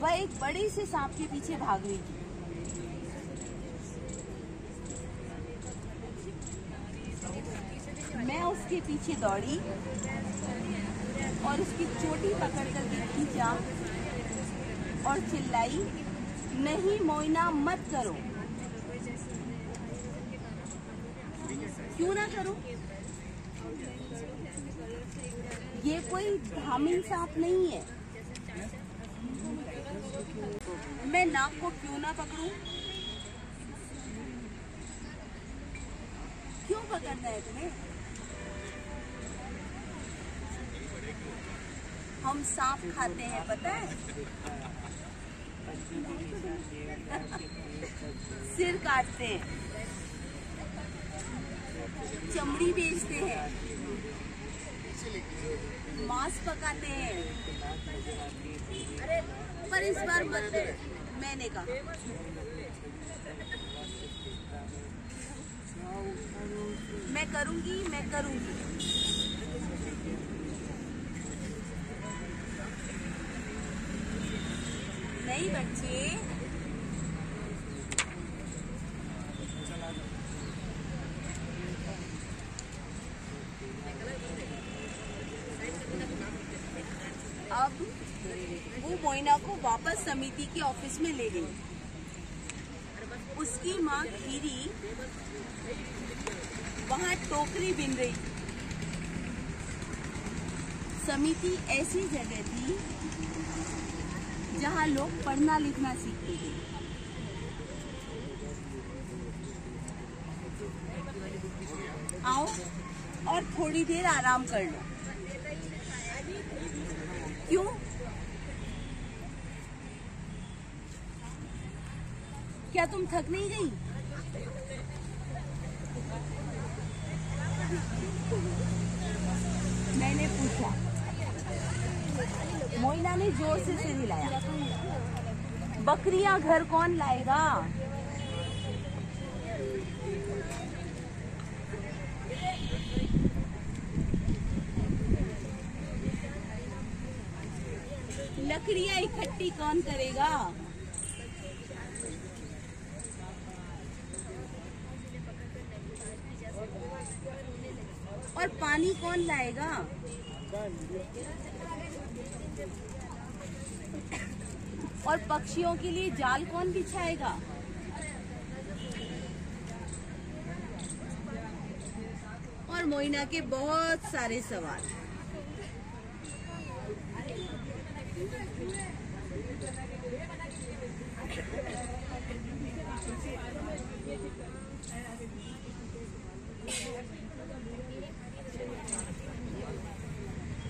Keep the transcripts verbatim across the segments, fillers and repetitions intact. वह एक बड़े से सांप के पीछे भाग गई। मैं उसके पीछे दौड़ी और उसकी चोटी पकड़ करके खींचा और चिल्लाई, नहीं मोइना मत करो। क्यों ना करो? ये कोई धामी सांप नहीं है। मैं नाक को क्यों ना पकड़ूं? क्यों पकड़ना है तुम्हें? हम सांप खाते हैं, पता है? सिर काटते हैं, चमड़ी बेचते हैं, मांस पकाते हैं। अरे पर इस बार बदले, मैंने कहा। मैं करूंगी, मैं करूंगी। नहीं बच्चे, अब वो मोइना को वापस समिति के ऑफिस में ले गई। उसकी माँ खीरी वहाँ टोकरी बिन रही। समिति ऐसी जगह थी जहाँ लोग पढ़ना लिखना सीखते थे। आओ और थोड़ी देर आराम कर लो। क्यों? क्या तुम थक नहीं गई? मैंने पूछा। मोइना ने जोर से सिर हिलाया। बकरियां घर कौन लाएगा? लकड़ियां इकट्ठी कौन करेगा? और पानी कौन लाएगा? और पक्षियों के लिए जाल कौन बिछाएगा? और मोइना के बहुत सारे सवाल।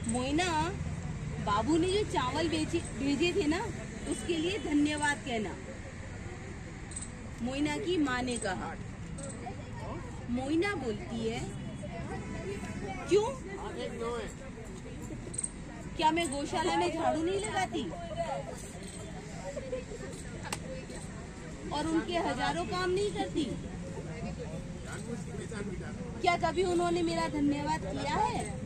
मोइना, बाबू ने जो चावल भेजे भेजे थे ना, उसके लिए धन्यवाद कहना, मोइना की माँ ने कहा। मोइना बोलती है, क्यों? क्या मैं गौशाला में झाड़ू नहीं लगाती? और उनके हजारों काम नहीं करती? क्या कभी उन्होंने मेरा धन्यवाद किया है?